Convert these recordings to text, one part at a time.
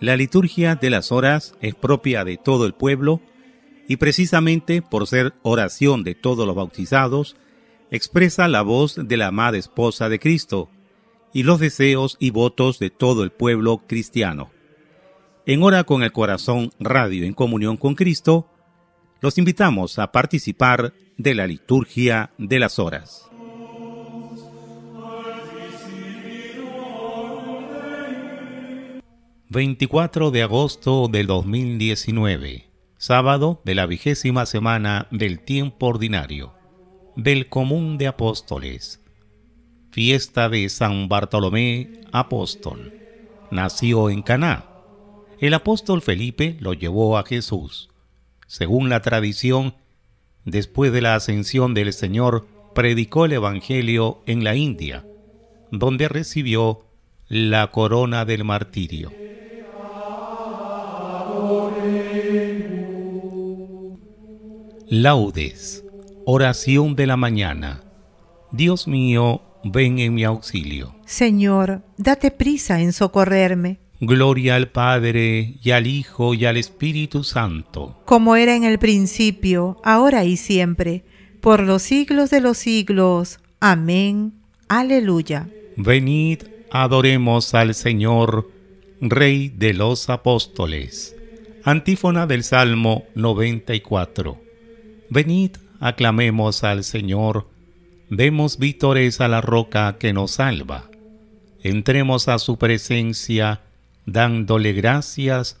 La liturgia de las horas es propia de todo el pueblo y precisamente por ser oración de todos los bautizados, expresa la voz de la amada esposa de Cristo y los deseos y votos de todo el pueblo cristiano. En Ora con el Corazón Radio en comunión con Cristo, los invitamos a participar de la liturgia de las horas. ...24 de agosto de 2019... sábado de la 20ª semana del tiempo ordinario, del común de apóstoles. Fiesta de San Bartolomé, apóstol. Nació en Caná. El apóstol Felipe lo llevó a Jesús. Según la tradición, después de la ascensión del Señor, predicó el Evangelio en la India, donde recibió la corona del martirio. Laudes, oración de la mañana. Dios mío, ven en mi auxilio. Señor, date prisa en socorrerme. Gloria al Padre, y al Hijo, y al Espíritu Santo. Como era en el principio, ahora y siempre, por los siglos de los siglos. Amén. Aleluya. Venid, adoremos al Señor, Rey de los apóstoles. Antífona del Salmo 94. Venid, aclamemos al Señor, demos vítores a la roca que nos salva. Entremos a su presencia, dándole gracias,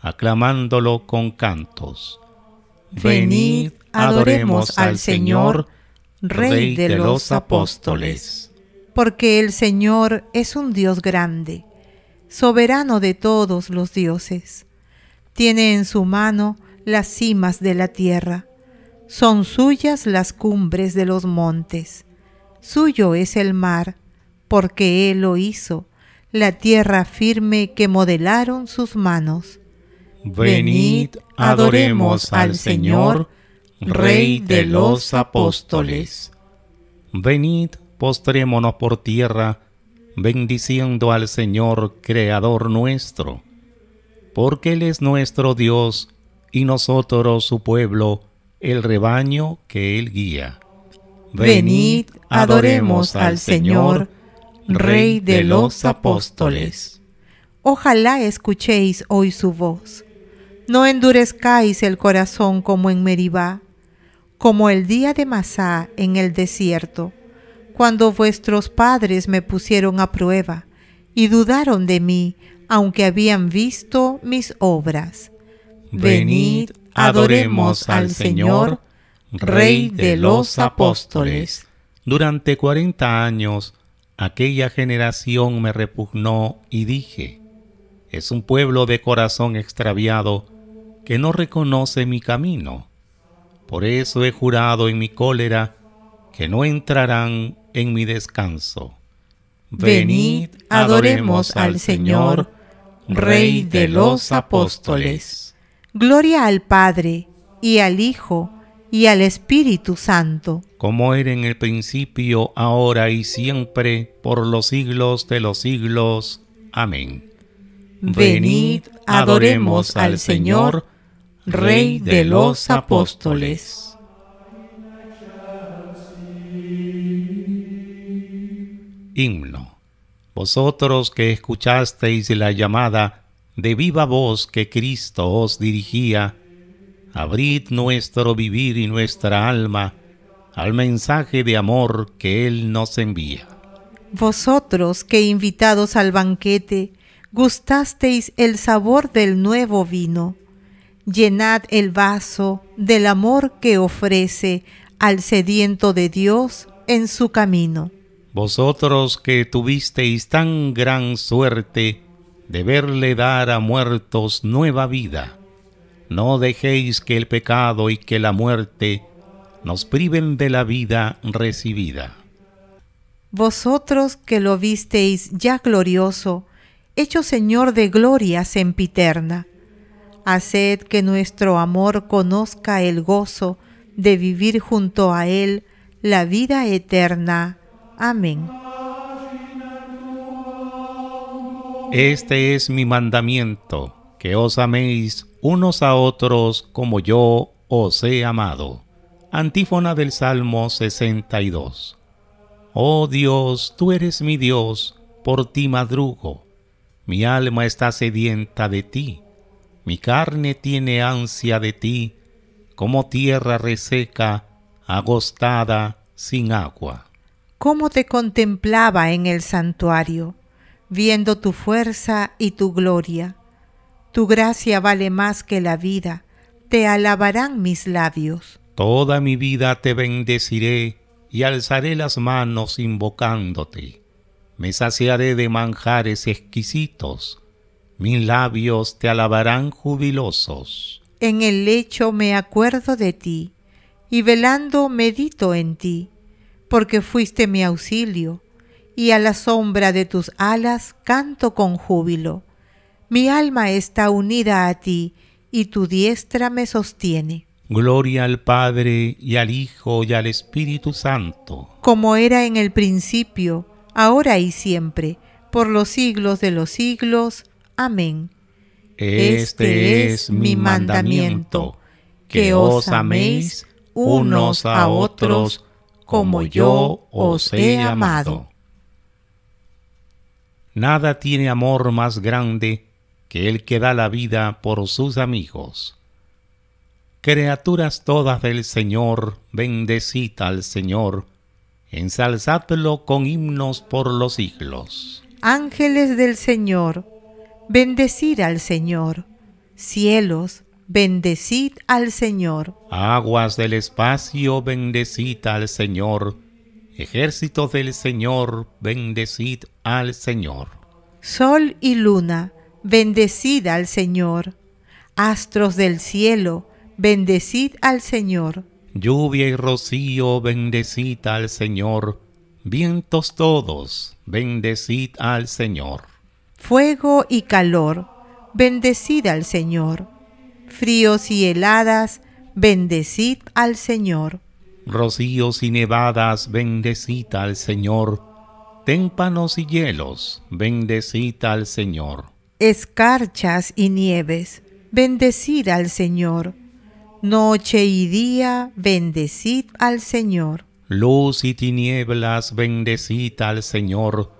aclamándolo con cantos. Venid, adoremos al Señor, Rey de los apóstoles. Porque el Señor es un Dios grande, soberano de todos los dioses. Tiene en su mano las cimas de la tierra. Son suyas las cumbres de los montes. Suyo es el mar, porque él lo hizo, la tierra firme que modelaron sus manos. Venid, adoremos al Señor, Rey de los apóstoles. Venid, postrémonos por tierra, bendiciendo al Señor, Creador nuestro. Porque Él es nuestro Dios, y nosotros su pueblo, el rebaño que Él guía. Venid, adoremos al Señor, Rey de los apóstoles. Ojalá escuchéis hoy su voz. No endurezcáis el corazón como en Meribah, como el día de Masá en el desierto, cuando vuestros padres me pusieron a prueba y dudaron de mí, aunque habían visto mis obras. Venid, adoremos al Señor, Rey de los apóstoles. Durante 40 años, aquella generación me repugnó y dije: es un pueblo de corazón extraviado que no reconoce mi camino. Por eso he jurado en mi cólera que no entrarán en mi descanso. Venid, adoremos al Señor, Rey de los apóstoles. Gloria al Padre, y al Hijo, y al Espíritu Santo. Como era en el principio, ahora y siempre, por los siglos de los siglos. Amén. Venid, adoremos al Señor, Rey de los apóstoles. Himno. Vosotros que escuchasteis la llamada de viva voz que Cristo os dirigía, abrid nuestro vivir y nuestra alma al mensaje de amor que Él nos envía. Vosotros que invitados al banquete gustasteis el sabor del nuevo vino, llenad el vaso del amor que ofrece al sediento de Dios en su camino. Vosotros que tuvisteis tan gran suerte de verle dar a muertos nueva vida, no dejéis que el pecado y que la muerte nos priven de la vida recibida. Vosotros que lo visteis ya glorioso, hecho Señor de gloria sempiterna, haced que nuestro amor conozca el gozo de vivir junto a Él la vida eterna. Amén. Este es mi mandamiento, que os améis unos a otros como yo os he amado. Antífona del Salmo 62. Oh Dios, tú eres mi Dios, por ti madrugo. Mi alma está sedienta de ti, mi carne tiene ansia de ti, como tierra reseca, agostada, sin agua. ¿Cómo te contemplaba en el santuario, viendo tu fuerza y tu gloria? Tu gracia vale más que la vida, te alabarán mis labios. Toda mi vida te bendeciré y alzaré las manos invocándote. Me saciaré de manjares exquisitos, mis labios te alabarán jubilosos. En el lecho me acuerdo de ti, y velando medito en ti, porque fuiste mi auxilio, y a la sombra de tus alas canto con júbilo. Mi alma está unida a ti, y tu diestra me sostiene. Gloria al Padre, y al Hijo, y al Espíritu Santo. Como era en el principio, ahora y siempre, por los siglos de los siglos. Amén. Este es mi mandamiento, que os améis unos a otros, como yo os he amado. Nada tiene amor más grande que el que da la vida por sus amigos. Criaturas todas del Señor, bendecid al Señor, ensalzadlo con himnos por los siglos. Ángeles del Señor, bendecid al Señor. Cielos, bendecid al Señor. Aguas del espacio, bendecid al Señor. Ejércitos del Señor, bendecid al Señor. Sol y luna, bendecid al Señor. Astros del cielo, bendecid al Señor. Lluvia y rocío, bendecid al Señor. Vientos todos, bendecid al Señor. Fuego y calor, bendecid al Señor. Fríos y heladas, bendecid al Señor. Rocíos y nevadas, bendecid al Señor. Témpanos y hielos, bendecid al Señor. Escarchas y nieves, bendecid al Señor. Noche y día, bendecid al Señor. Luz y tinieblas, bendecid al Señor.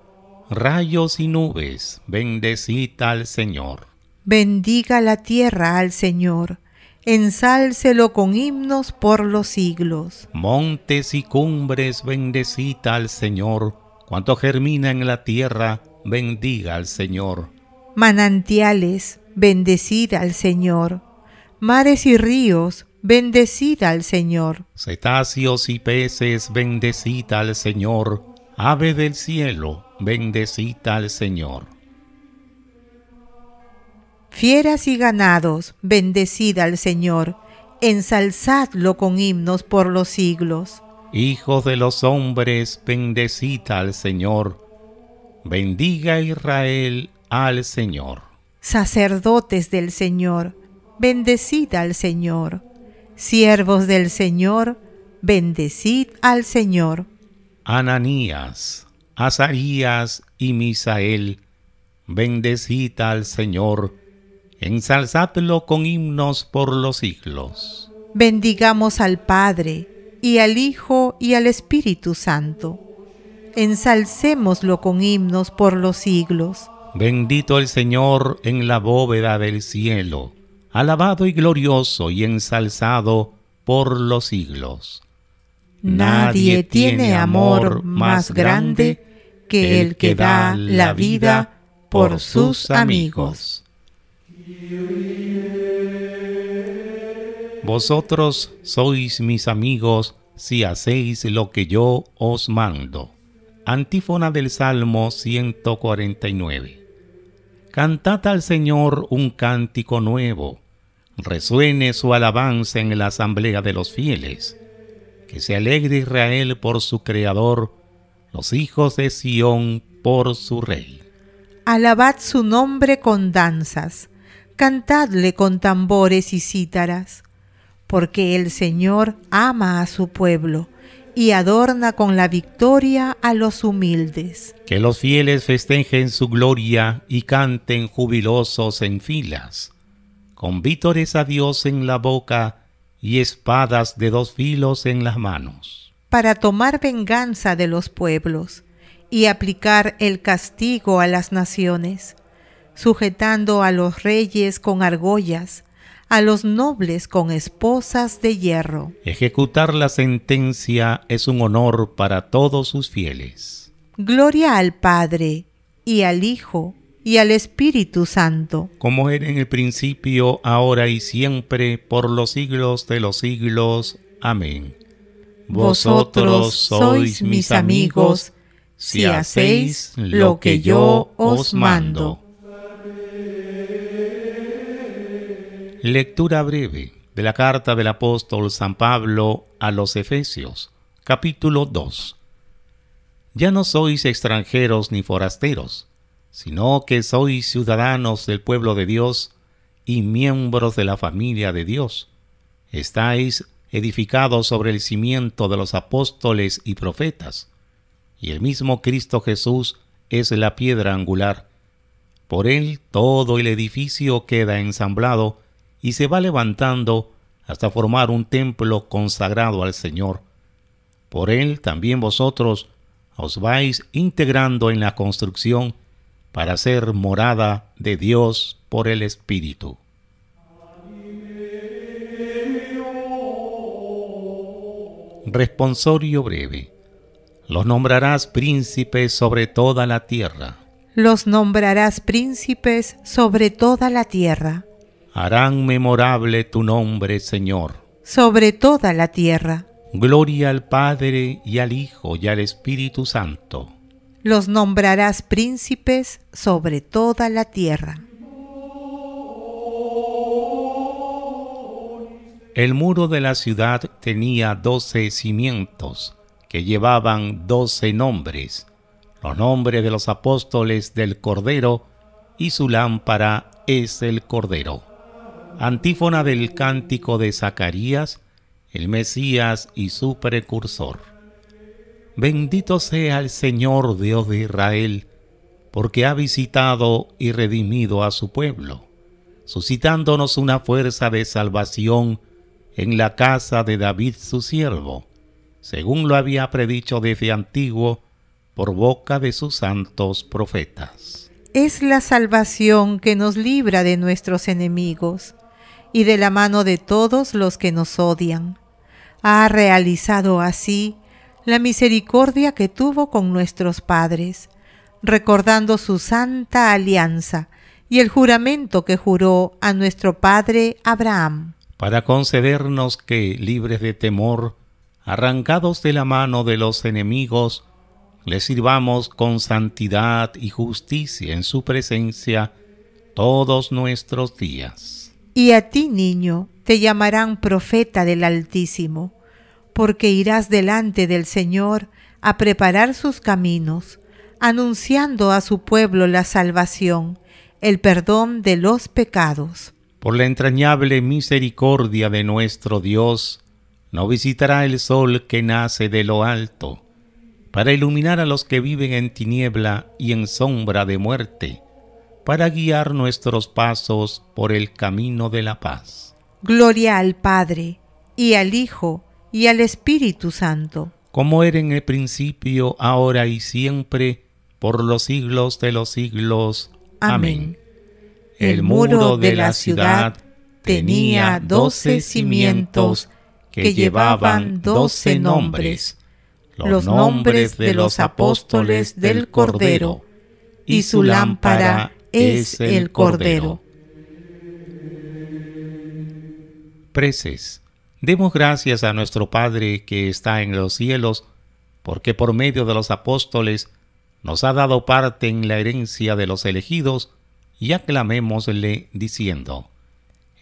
Rayos y nubes, bendecid al Señor. Bendiga la tierra al Señor, ensálcelo con himnos por los siglos. Montes y cumbres, bendecid al Señor, cuanto germina en la tierra, bendiga al Señor. Manantiales, bendecid al Señor, mares y ríos, bendecid al Señor. Cetáceos y peces, bendecid al Señor, ave del cielo, bendecid al Señor. Fieras y ganados, bendecid al Señor, ensalzadlo con himnos por los siglos. Hijos de los hombres, bendecid al Señor, bendiga Israel al Señor. Sacerdotes del Señor, bendecid al Señor, siervos del Señor, bendecid al Señor. Ananías, Azarías y Misael, bendecid al Señor, ensalzadlo con himnos por los siglos. Bendigamos al Padre, y al Hijo, y al Espíritu Santo. Ensalcémoslo con himnos por los siglos. Bendito el Señor en la bóveda del cielo, alabado y glorioso y ensalzado por los siglos. Nadie tiene amor más grande que el que da la vida por sus amigos. Vosotros sois mis amigos si hacéis lo que yo os mando. Antífona del Salmo 149. Cantad al Señor un cántico nuevo. Resuene su alabanza en la asamblea de los fieles. Que se alegre Israel por su Creador, los hijos de Sión por su Rey. Alabad su nombre con danzas. Cantadle con tambores y cítaras, porque el Señor ama a su pueblo y adorna con la victoria a los humildes. Que los fieles festejen su gloria y canten jubilosos en filas, con vítores a Dios en la boca y espadas de dos filos en las manos. Para tomar venganza de los pueblos y aplicar el castigo a las naciones, sujetando a los reyes con argollas, a los nobles con esposas de hierro. Ejecutar la sentencia es un honor para todos sus fieles. Gloria al Padre, y al Hijo, y al Espíritu Santo. Como era en el principio, ahora y siempre, por los siglos de los siglos. Amén. Vosotros sois mis amigos, si hacéis lo que yo os mando. Lectura breve de la carta del apóstol San Pablo a los Efesios, capítulo 2. Ya no sois extranjeros ni forasteros, sino que sois ciudadanos del pueblo de Dios y miembros de la familia de Dios. Estáis edificados sobre el cimiento de los apóstoles y profetas, y el mismo Cristo Jesús es la piedra angular. Por él todo el edificio queda ensamblado y se va levantando hasta formar un templo consagrado al Señor. Por él también vosotros os vais integrando en la construcción para ser morada de Dios por el Espíritu. Responsorio breve. Los nombrarás príncipes sobre toda la tierra. Los nombrarás príncipes sobre toda la tierra. Harán memorable tu nombre, Señor, sobre toda la tierra. Gloria al Padre, y al Hijo, y al Espíritu Santo. Los nombrarás príncipes sobre toda la tierra. El muro de la ciudad tenía 12 cimientos, que llevaban 12 nombres, los nombres de los apóstoles del Cordero, y su lámpara es el Cordero. Antífona del cántico de Zacarías, el Mesías y su precursor. Bendito sea el Señor Dios de Israel, porque ha visitado y redimido a su pueblo, suscitándonos una fuerza de salvación en la casa de David su siervo, según lo había predicho desde antiguo por boca de sus santos profetas. Es la salvación que nos libra de nuestros enemigos y de la mano de todos los que nos odian. Ha realizado así la misericordia que tuvo con nuestros padres, recordando su santa alianza y el juramento que juró a nuestro padre Abraham. Para concedernos que, libres de temor, arrancados de la mano de los enemigos, le sirvamos con santidad y justicia en su presencia todos nuestros días. Y a ti, niño, te llamarán profeta del Altísimo, porque irás delante del Señor a preparar sus caminos, anunciando a su pueblo la salvación, el perdón de los pecados. Por la entrañable misericordia de nuestro Dios, nos visitará el sol que nace de lo alto, para iluminar a los que viven en tiniebla y en sombra de muerte, para guiar nuestros pasos por el camino de la paz. Gloria al Padre, y al Hijo, y al Espíritu Santo. Como era en el principio, ahora y siempre, por los siglos de los siglos. Amén. El muro de la ciudad tenía 12 cimientos que llevaban 12 nombres, los nombres de los apóstoles del Cordero, y su lámpara es el Cordero. Preces. Demos gracias a nuestro Padre que está en los cielos, porque por medio de los apóstoles nos ha dado parte en la herencia de los elegidos, y aclamémosle diciendo: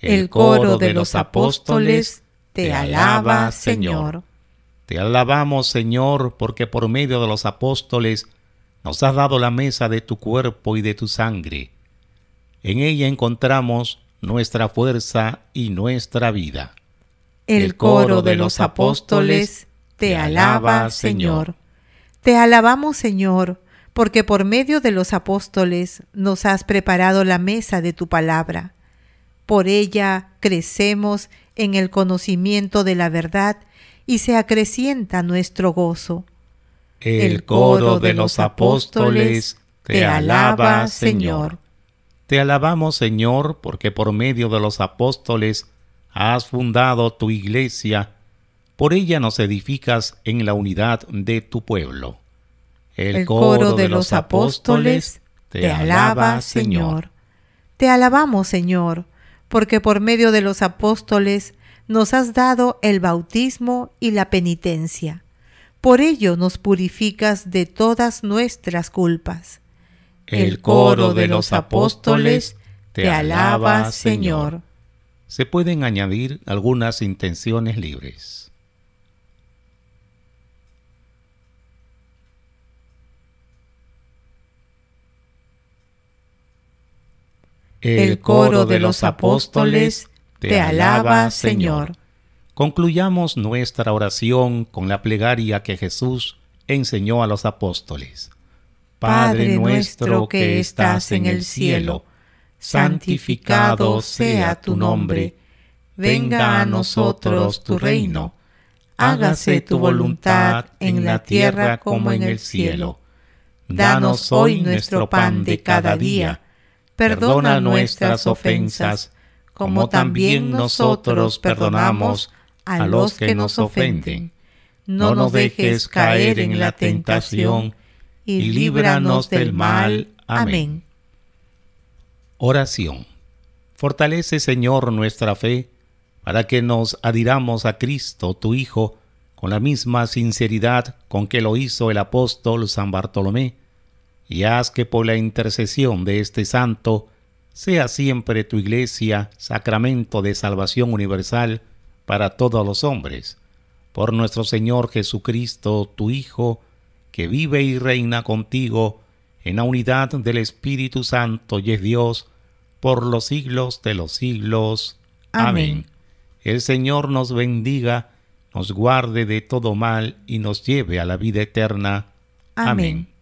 el coro de los apóstoles te alaba, Señor. Te alabamos, Señor, porque por medio de los apóstoles nos has dado la mesa de tu cuerpo y de tu sangre. En ella encontramos nuestra fuerza y nuestra vida. El coro de los apóstoles te alaba, Señor. Te alabamos, Señor, porque por medio de los apóstoles nos has preparado la mesa de tu palabra. Por ella crecemos en el conocimiento de la verdad y se acrecienta nuestro gozo. El coro de los apóstoles te alaba, Señor. Te alabamos, Señor, porque por medio de los apóstoles has fundado tu iglesia. Por ella nos edificas en la unidad de tu pueblo. El coro de los apóstoles te alaba, Señor. Te alabamos, Señor, porque por medio de los apóstoles nos has dado el bautismo y la penitencia. Por ello nos purificas de todas nuestras culpas. El coro de los apóstoles te alaba, Señor. Se pueden añadir algunas intenciones libres. El coro de los apóstoles te alaba, Señor. Concluyamos nuestra oración con la plegaria que Jesús enseñó a los apóstoles. Padre nuestro que estás en el cielo, santificado sea tu nombre. Venga a nosotros tu reino. Hágase tu voluntad en la tierra como en el cielo. Danos hoy nuestro pan de cada día. Perdona nuestras ofensas, como también nosotros perdonamos a los que nos ofenden. No nos dejes caer en la tentación, y líbranos del mal. Amén. Oración. Fortalece, Señor, nuestra fe, para que nos adhiramos a Cristo, tu Hijo, con la misma sinceridad con que lo hizo el apóstol San Bartolomé, y haz que por la intercesión de este santo sea siempre tu iglesia sacramento de salvación universal para todos los hombres. Por nuestro Señor Jesucristo, tu Hijo, que vive y reina contigo en la unidad del Espíritu Santo y es Dios, por los siglos de los siglos. Amén. El Señor nos bendiga, nos guarde de todo mal y nos lleve a la vida eterna. Amén.